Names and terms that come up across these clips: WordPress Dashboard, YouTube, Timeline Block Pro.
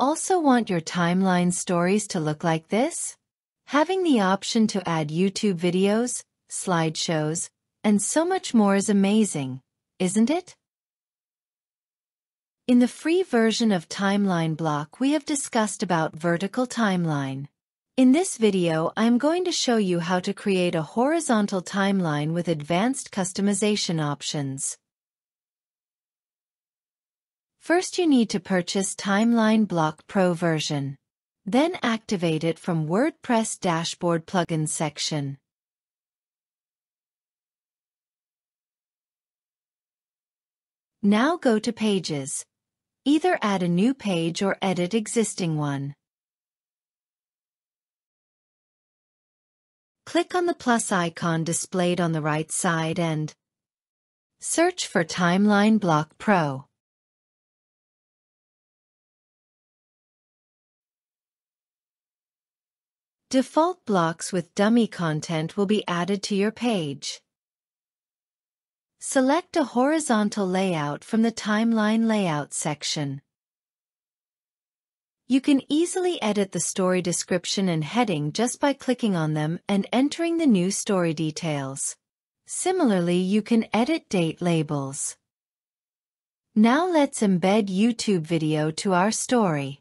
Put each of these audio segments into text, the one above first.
also want your timeline stories to look like this? Having the option to add YouTube videos, slideshows, and so much more is amazing, isn't it? In the free version of Timeline Block, we have discussed about vertical timeline. In this video, I'm going to show you how to create a horizontal timeline with advanced customization options. First, you need to purchase Timeline Block Pro version. Then activate it from WordPress Dashboard plugin section. Now go to Pages. Either add a new page or edit existing one. Click on the plus icon displayed on the right side and search for Timeline Block Pro. Default blocks with dummy content will be added to your page. Select a horizontal layout from the Timeline Layout section. You can easily edit the story description and heading just by clicking on them and entering the new story details. Similarly, you can edit date labels. Now let's embed YouTube video to our story.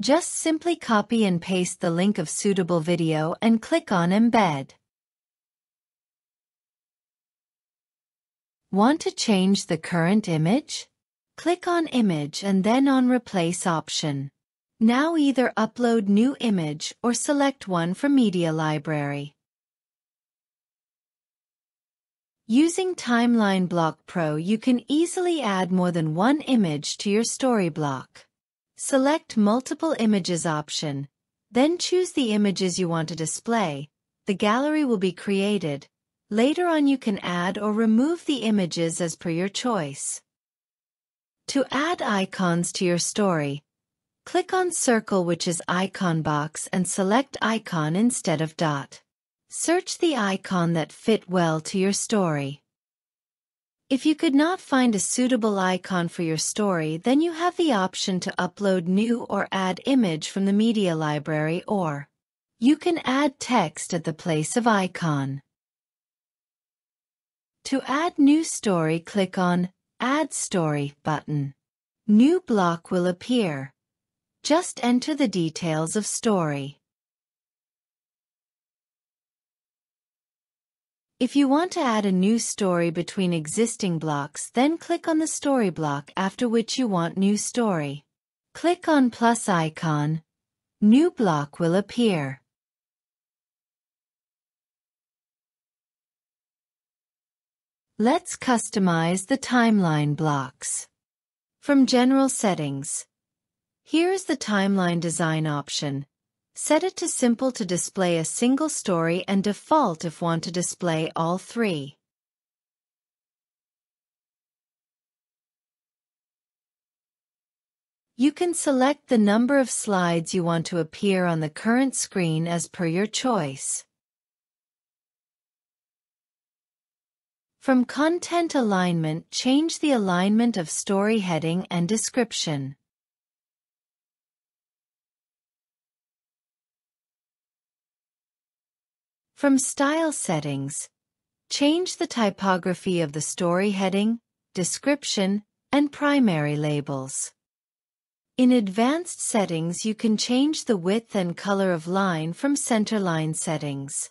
Just simply copy and paste the link of suitable video and click on Embed. Want to change the current image? Click on Image and then on Replace option. Now either upload new image or select one from Media Library. Using Timeline Block Pro, you can easily add more than one image to your story block. Select Multiple Images option, then choose the images you want to display. The gallery will be created. Later on, you can add or remove the images as per your choice. To add icons to your story, click on circle, which is icon box, and select icon instead of dot. Search the icon that fit well to your story. If you could not find a suitable icon for your story, then you have the option to upload new or add image from the media library, or you can add text at the place of icon. To add new story, click on Add Story button. New block will appear. Just enter the details of story. If you want to add a new story between existing blocks, then click on the story block after which you want new story. Click on plus icon. New block will appear. Let's customize the timeline blocks. From General Settings, here is the timeline design option. Set it to simple to display a single story and default if want to display all three. You can select the number of slides you want to appear on the current screen as per your choice. From Content Alignment, change the alignment of story heading and description. From Style Settings, change the typography of the story heading, description, and primary labels. In Advanced Settings, you can change the width and color of line from Centerline Settings.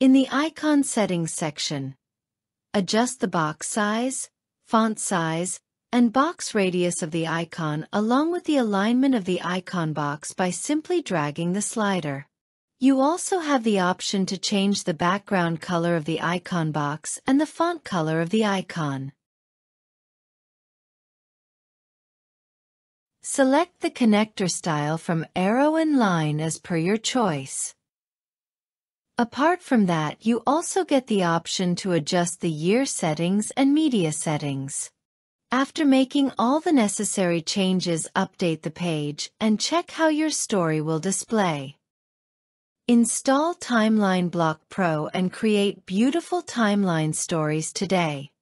In the Icon Settings section, adjust the box size, font size, and box radius of the icon along with the alignment of the icon box by simply dragging the slider. You also have the option to change the background color of the icon box and the font color of the icon. Select the connector style from arrow and line as per your choice. Apart from that, you also get the option to adjust the year settings and media settings. After making all the necessary changes, update the page and check how your story will display. Install Timeline Block Pro and create beautiful timeline stories today.